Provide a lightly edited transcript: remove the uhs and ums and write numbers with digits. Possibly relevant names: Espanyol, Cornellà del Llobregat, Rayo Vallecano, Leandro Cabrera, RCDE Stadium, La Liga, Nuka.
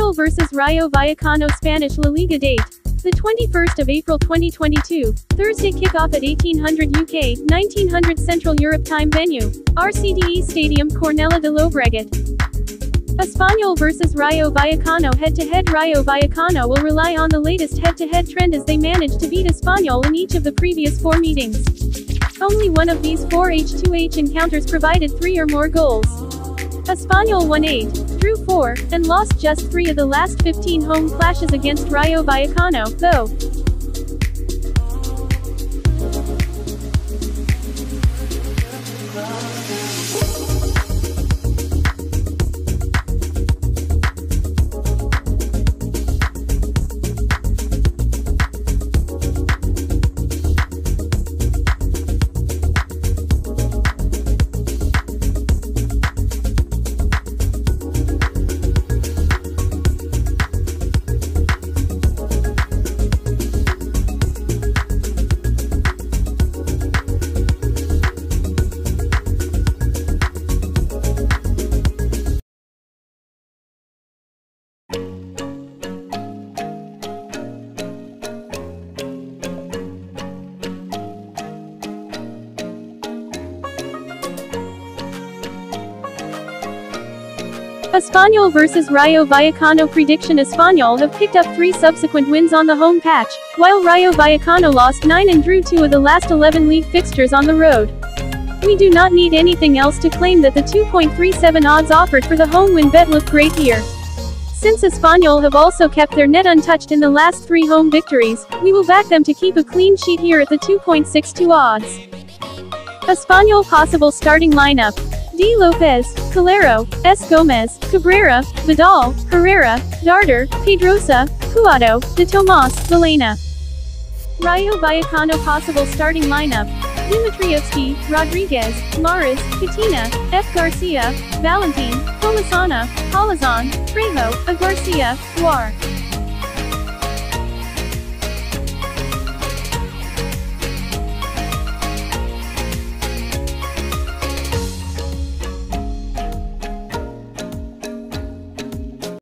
Espanyol vs Rayo Vallecano Spanish La Liga date, the 21st of April 2022, Thursday kickoff at 1800 UK, 1900 Central Europe Time venue, RCDE Stadium Cornellà del Llobregat. Espanyol vs Rayo Vallecano head-to-head. Rayo Vallecano will rely on the latest head-to-head trend as they managed to beat Espanyol in each of the previous four meetings. Only one of these four H2H encounters provided three or more goals. Espanyol won 8, drew 4, and lost just 3 of the last 15 home clashes against Rayo Vallecano, though. Espanyol vs Rayo Vallecano prediction. Espanyol have picked up 3 subsequent wins on the home patch, while Rayo Vallecano lost 9 and drew 2 of the last 11 league fixtures on the road. We do not need anything else to claim that the 2.37 odds offered for the home win bet look great here. Since Espanyol have also kept their net untouched in the last 3 home victories, we will back them to keep a clean sheet here at the 2.62 odds. Espanyol possible starting lineup: D. Lopez, Calero, S. Gomez, Cabrera, Vidal, Herrera, Darder, Pedrosa, Cuato, De Tomas, Valena. Rayo Vallecano possible starting lineup: Dimitrievski, Rodriguez, Maris, Katina, F. Garcia, Valentin, Colasana, Holazan, Trejo, A. Garcia, War.